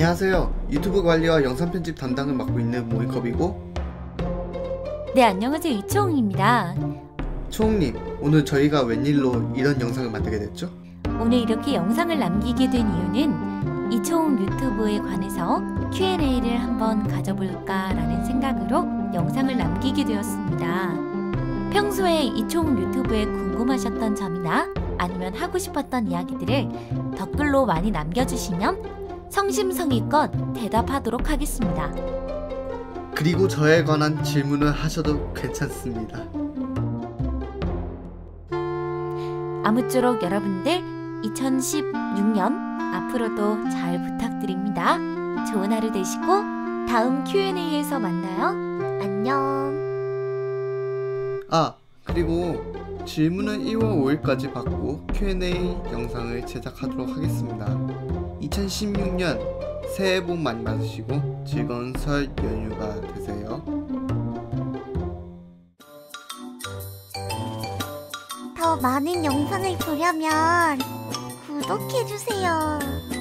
안녕하세요. 유튜브 관리와 영상 편집 담당을 맡고 있는 모이컵이고, 네, 안녕하세요. 이초홍입니다. 초홍님, 오늘 저희가 웬일로 이런 영상을 만들게 됐죠? 오늘 이렇게 영상을 남기게 된 이유는 이초홍 유튜브에 관해서 Q&A를 한번 가져볼까 라는 생각으로 영상을 남기게 되었습니다. 평소에 이초홍 유튜브에 궁금하셨던 점이나 아니면 하고 싶었던 이야기들을 댓글로 많이 남겨주시면 성심성의껏 대답하도록 하겠습니다. 그리고 저에 관한 질문을 하셔도 괜찮습니다. 아무쪼록 여러분들 2016년 앞으로도 잘 부탁드립니다. 좋은 하루 되시고 다음 Q&A에서 만나요. 안녕. 그리고 질문은 2월 5일까지 받고 Q&A 영상을 제작하도록 하겠습니다. 2016년 새해 복 많이 받으시고 즐거운 설 연휴가 되세요. 더 많은 영상을 보려면 구독해주세요.